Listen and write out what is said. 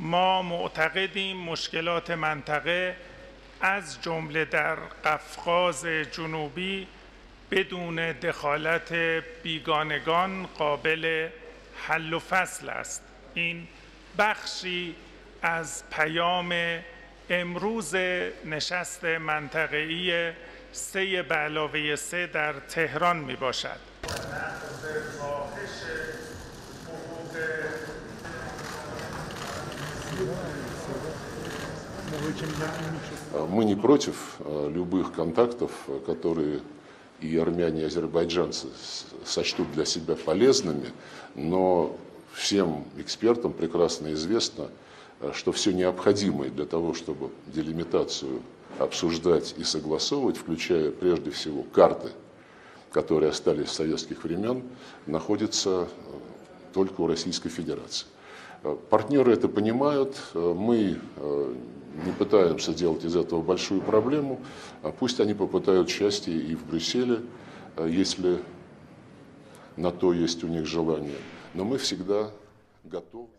ما معتقدیم مشکلات منطقه از جمله در قفقاز جنوبی بدون دخالت بیگانگان قابل حل و فصل است. این بخشی از پیام امروز نشست منطقه‌ای 3+3 در تهران می باشد. Мы не против любых контактов, которые и армяне, и азербайджанцы сочтут для себя полезными, но всем экспертам прекрасно известно, что все необходимое для того, чтобы делимитацию обсуждать и согласовывать, включая прежде всего карты, которые остались с советских времен, находится только у Российской Федерации. Партнеры это понимают, мы не пытаемся делать из этого большую проблему, а пусть они попытают счастье и в Брюсселе, если на то есть у них желание. Но мы всегда готовы.